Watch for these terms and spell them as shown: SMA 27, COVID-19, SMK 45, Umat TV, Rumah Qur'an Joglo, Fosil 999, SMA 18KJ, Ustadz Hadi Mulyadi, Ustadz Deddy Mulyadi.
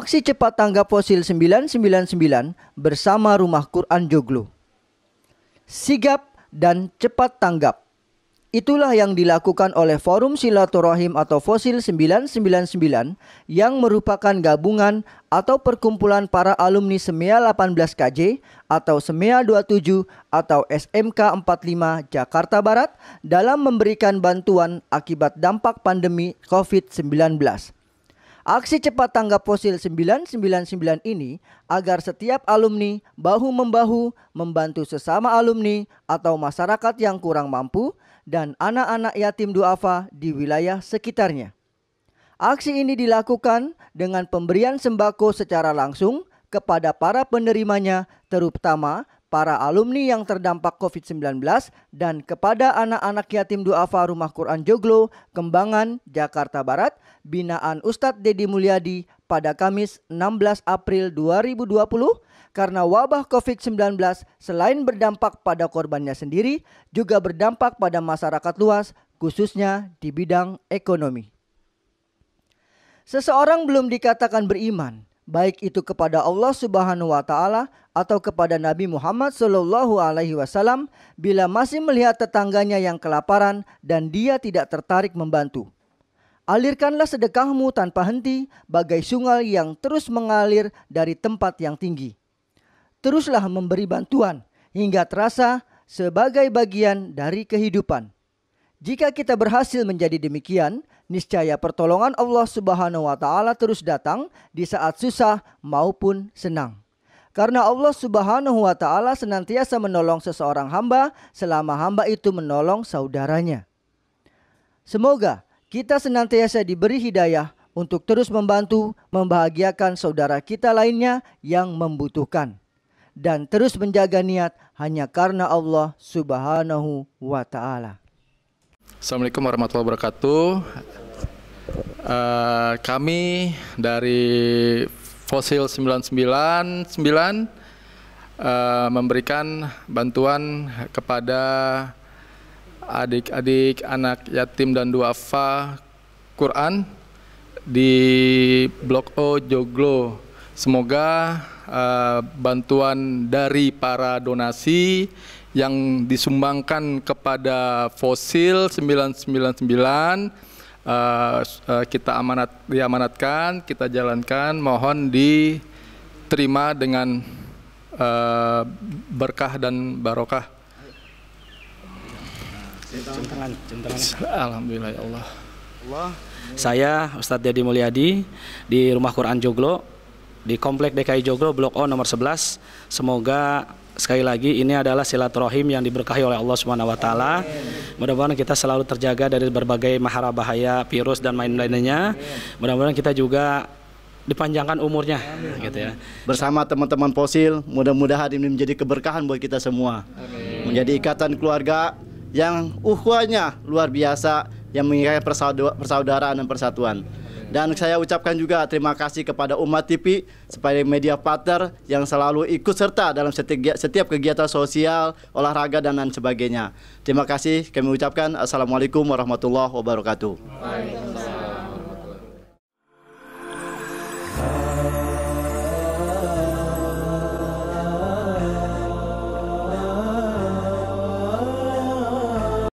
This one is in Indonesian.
Aksi cepat tanggap Fosil 999 bersama Rumah Qur'an Joglo. Sigap dan cepat tanggap. Itulah yang dilakukan oleh Forum Silaturahim atau Fosil 999 yang merupakan gabungan atau perkumpulan para alumni SMA 18KJ atau SMA 27 atau SMK 45 Jakarta Barat dalam memberikan bantuan akibat dampak pandemi COVID-19. Aksi cepat tanggap Fosil 999 ini agar setiap alumni bahu-membahu membantu sesama alumni atau masyarakat yang kurang mampu dan anak-anak yatim duafa di wilayah sekitarnya. Aksi ini dilakukan dengan pemberian sembako secara langsung kepada para penerimanya, terutama para alumni yang terdampak COVID-19 dan kepada anak-anak yatim duafa Rumah Qur'an Joglo, Kembangan, Jakarta Barat, binaan Ustadz Deddy Mulyadi pada Kamis 16 April 2020 karena wabah COVID-19 selain berdampak pada korbannya sendiri juga berdampak pada masyarakat luas khususnya di bidang ekonomi. Seseorang belum dikatakan beriman, baik itu kepada Allah Subhanahu wa Ta'ala atau kepada Nabi Muhammad Shallallahu Alaihi Wasallam, bila masih melihat tetangganya yang kelaparan dan dia tidak tertarik membantu. Alirkanlah sedekahmu tanpa henti, bagai sungai yang terus mengalir dari tempat yang tinggi. Teruslah memberi bantuan hingga terasa sebagai bagian dari kehidupan. Jika kita berhasil menjadi demikian, niscaya pertolongan Allah Subhanahu wa Ta'ala terus datang di saat susah maupun senang. Karena Allah Subhanahu wa Ta'ala senantiasa menolong seseorang hamba selama hamba itu menolong saudaranya. Semoga kita senantiasa diberi hidayah untuk terus membantu membahagiakan saudara kita lainnya yang membutuhkan. Dan terus menjaga niat hanya karena Allah Subhanahu wa Ta'ala. Assalamualaikum warahmatullahi wabarakatuh. Kami dari Fosil 999 memberikan bantuan kepada adik-adik anak yatim dan duafa Qur'an di Blok O Joglo. Semoga bantuan dari para donasi yang disumbangkan kepada Fosil 999 diamanatkan, kita jalankan, mohon diterima dengan berkah dan barokah. Alhamdulillah ya Allah. Saya Ustadz Hadi Mulyadi di Rumah Qur'an Joglo di Komplek DKI Joglo Blok O nomor 11. Semoga sekali lagi ini adalah silaturahim yang diberkahi oleh Allah Subhanahu wa Ta'ala. Mudah-mudahan kita selalu terjaga dari berbagai mahara bahaya, virus dan lain-lainnya. Mudah-mudahan kita juga dipanjangkan umurnya, gitu ya. Bersama teman-teman Fosil, mudah-mudahan ini menjadi keberkahan buat kita semua. Amin. Menjadi ikatan keluarga yang ukhuwahnya luar biasa, yang mengingatkan persaudaraan dan persatuan. Dan saya ucapkan juga terima kasih kepada Umat TV sebagai media partner yang selalu ikut serta dalam setiap kegiatan sosial, olahraga, dan lain sebagainya. Terima kasih kami ucapkan. Assalamualaikum warahmatullahi wabarakatuh.